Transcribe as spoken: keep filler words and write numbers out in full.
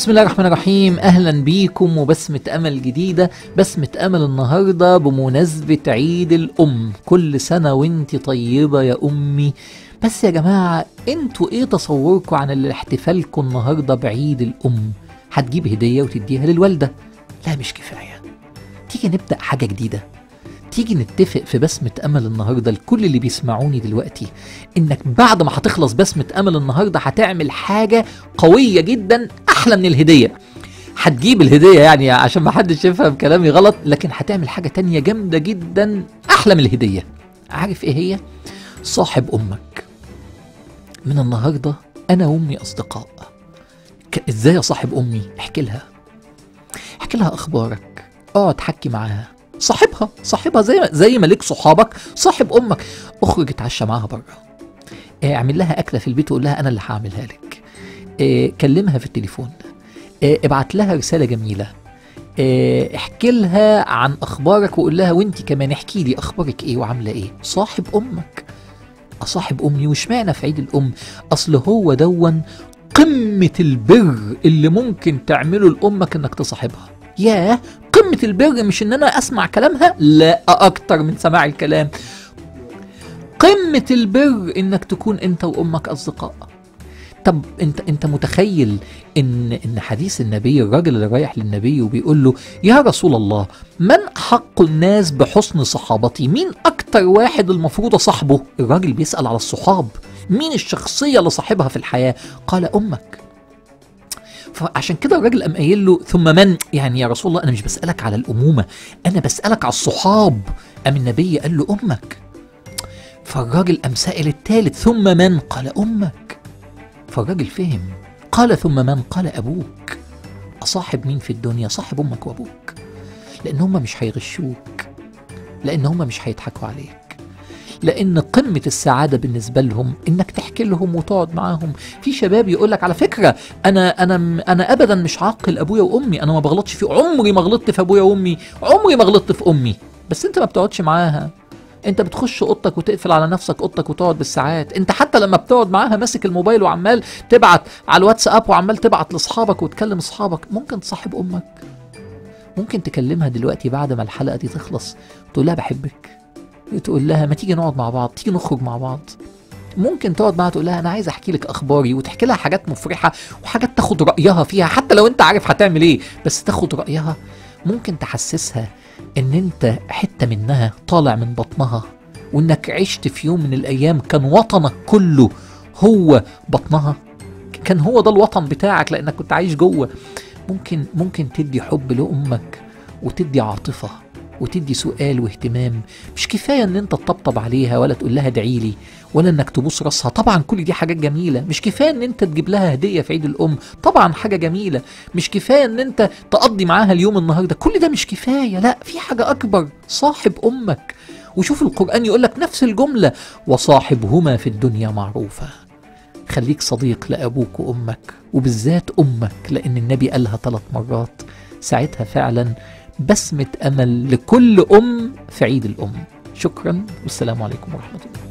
بسم الله الرحمن الرحيم. اهلا بيكم وبسمة امل جديدة. بسمة امل النهاردة بمناسبة عيد الام. كل سنة وانت طيبة يا امي. بس يا جماعة انتوا ايه تصوركم عن احتفالكم النهاردة بعيد الام؟ هتجيب هدية وتديها للوالدة؟ لا مش كفاية. تيجي نبدأ حاجة جديدة، تيجي نتفق في بسمة أمل النهاردة لكل اللي بيسمعوني دلوقتي إنك بعد ما هتخلص بسمة أمل النهاردة هتعمل حاجة قوية جدا أحلى من الهدية. هتجيب الهدية يعني عشان ما حدش يفهم كلامي غلط، لكن هتعمل حاجة تانية جامدة جدا أحلى من الهدية. عارف إيه هي؟ صاحب أمك. من النهاردة أنا وأمي أصدقاء. إزاي يا صاحب أمي؟ احكي لها احكي لها أخبارك، اقعد حكي معاها. صاحبها صاحبها زي ما زي ما ليك صحابك، صاحب امك. اخرج اتعشى معاها بره، اعمل لها اكله في البيت وقول لها انا اللي هعملها لك. اه كلمها في التليفون، اه ابعت لها رساله جميله، اه احكي لها عن اخبارك وقول لها وانت كمان احكي لي اخبارك ايه وعامله ايه. صاحب امك. اصاحب امي واشمعنى في عيد الام؟ اصل هو دون قمه البر اللي ممكن تعمله لامك انك تصاحبها. ياه، قمة البر مش ان انا اسمع كلامها، لا اكتر من سماع الكلام. قمة البر انك تكون انت وامك اصدقاء. طب انت انت متخيل ان ان حديث النبي، الراجل اللي رايح للنبي وبيقول له يا رسول الله من احق الناس بحسن صحابتي؟ مين اكتر واحد المفروض اصاحبه؟ الراجل بيسأل على الصحاب، مين الشخصية اللي صاحبها في الحياة؟ قال امك. فعشان كده الراجل قام قايل له ثم من؟ يعني يا رسول الله انا مش بسألك على الامومه، انا بسألك على الصحاب. قام النبي قال له امك. فالراجل قام سائل الثالث ثم من؟ قال امك. فالراجل فهم. قال ثم من؟ قال ابوك. اصاحب مين في الدنيا؟ صاحب امك وابوك، لان هم مش هيغشوك، لان هم مش هيضحكوا عليك، لأن قمة السعادة بالنسبة لهم إنك تحكي لهم وتقعد معاهم. في شباب يقول لك على فكرة أنا أنا أنا أبدا مش عاقل أبويا وأمي، أنا ما بغلطش في عمري ما غلطت في أبويا وأمي، عمري ما غلطت في أمي. بس أنت ما بتقعدش معاها، أنت بتخش أوضتك وتقفل على نفسك أوضتك وتقعد بالساعات. أنت حتى لما بتقعد معاها ماسك الموبايل وعمال تبعت على الواتساب وعمال تبعت لأصحابك وتكلم أصحابك. ممكن تصاحب أمك، ممكن تكلمها دلوقتي بعد ما الحلقة دي تخلص تقول لها بحبك، تقول لها ما تيجي نقعد مع بعض، تيجي نخرج مع بعض. ممكن تقعد معاها تقول لها انا عايز احكي لك اخباري، وتحكي لها حاجات مفرحه وحاجات تاخد رايها فيها حتى لو انت عارف هتعمل ايه، بس تاخد رايها. ممكن تحسسها ان انت حته منها طالع من بطنها، وانك عشت في يوم من الايام كان وطنك كله هو بطنها، كان هو ده الوطن بتاعك لانك كنت عايش جوه. ممكن ممكن تدي حب لامك وتدي عاطفه وتدي سؤال واهتمام. مش كفايه ان انت تطبطب عليها ولا تقول لها ادعي لي ولا انك تبوس راسها، طبعا كل دي حاجات جميله. مش كفايه ان انت تجيب لها هديه في عيد الام، طبعا حاجه جميله. مش كفايه ان انت تقضي معاها اليوم النهارده، كل ده مش كفايه، لا في حاجه اكبر. صاحب امك. وشوف القران يقول لك نفس الجمله وصاحبهما في الدنيا معروفه. خليك صديق لابوك وامك، وبالذات امك لان النبي قالها ثلاث مرات. ساعتها فعلا بسمة أمل لكل أم في عيد الأم. شكرا والسلام عليكم ورحمة الله.